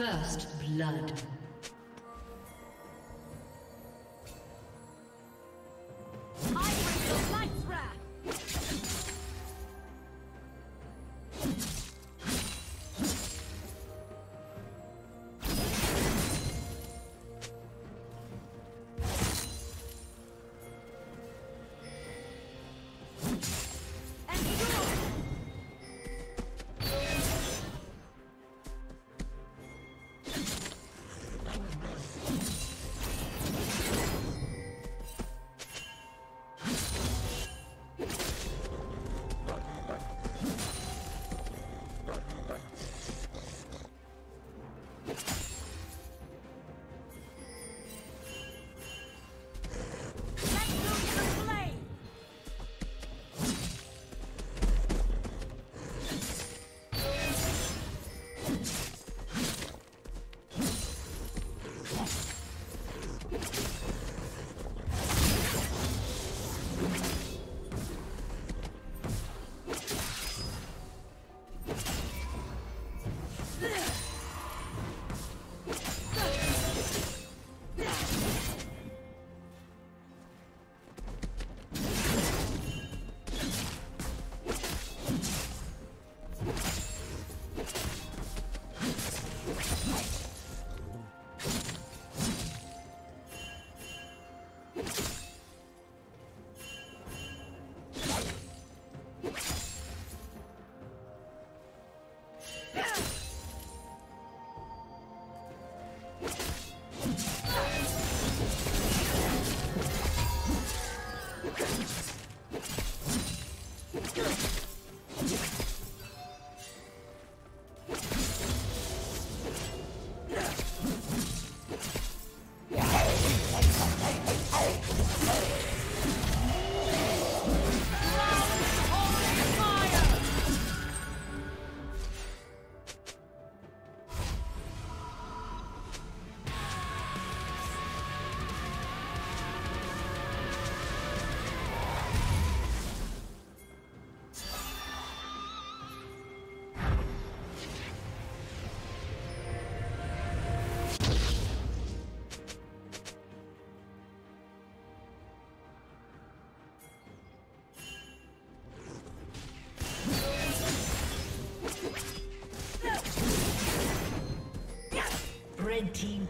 First blood. Red team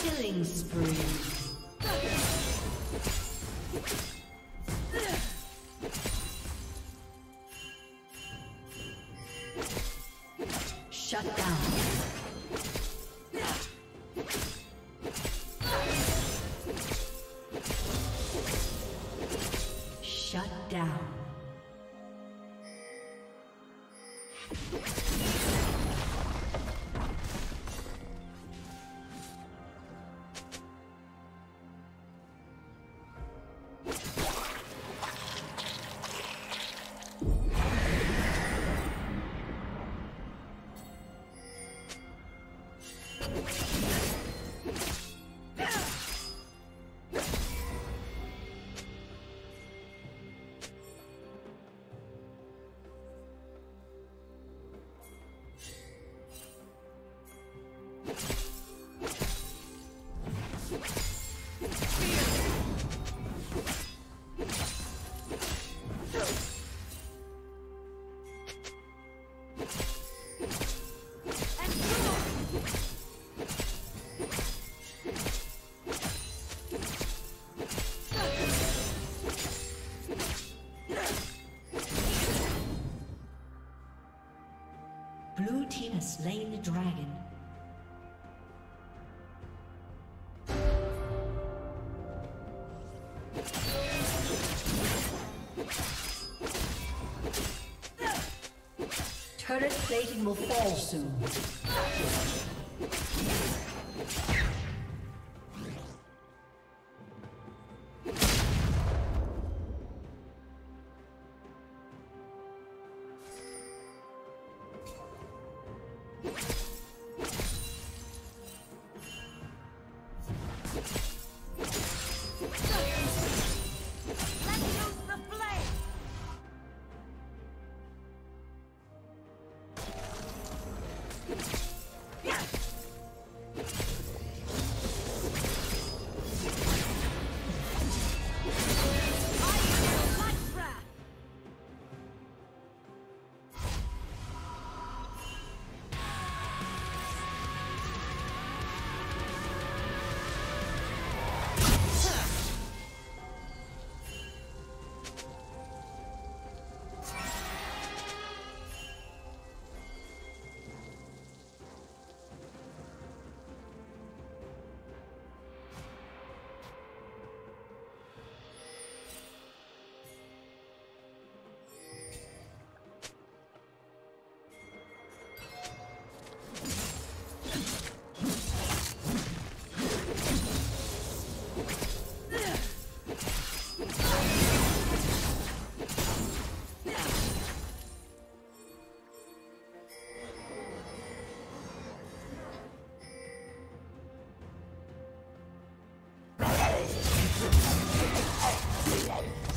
Killing spree. Blue team has slain the dragon. Turret plating will fall soon.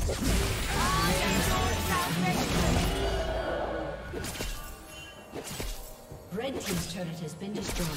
Red team's turret has been destroyed.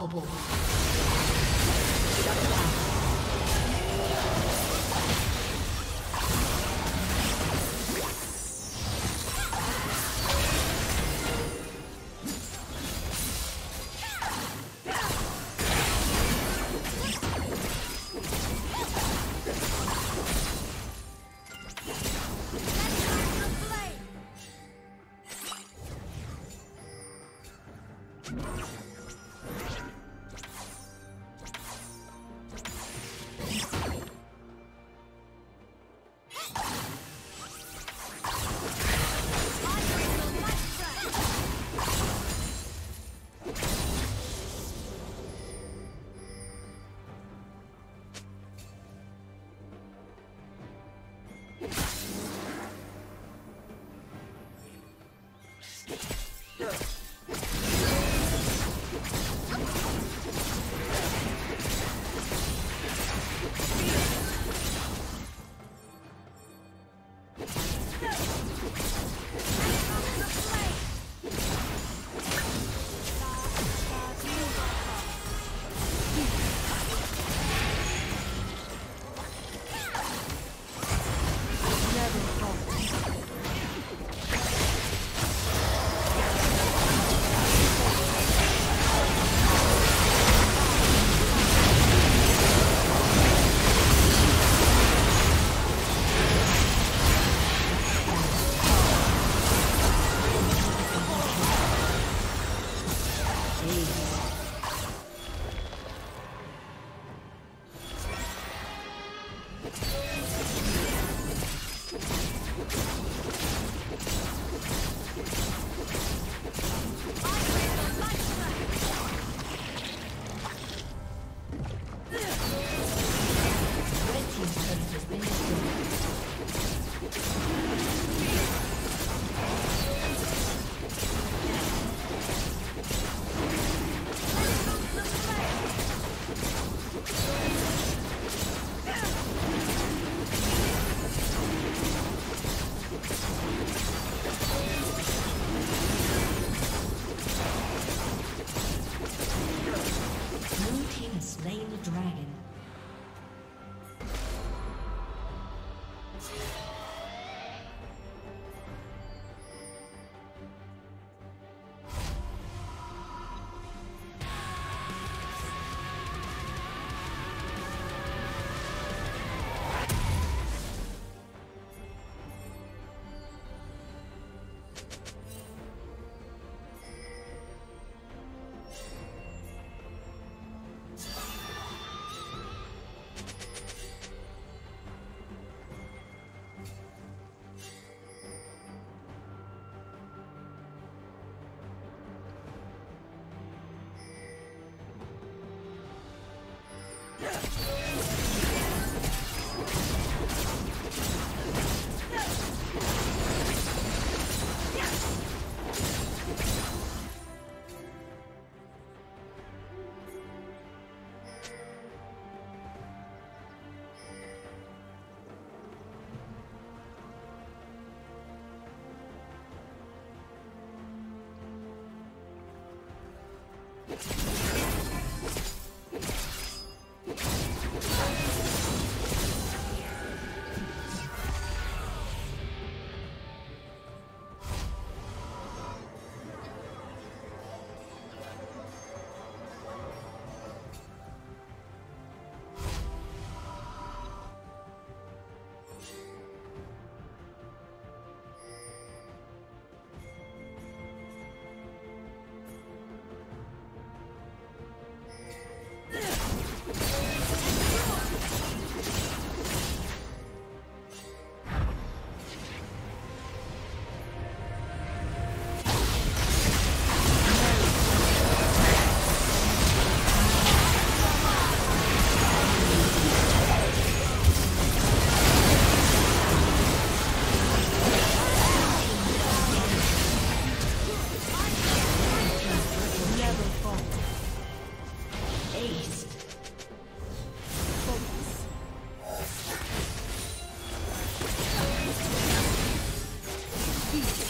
Unstoppable. Shut down. Peace.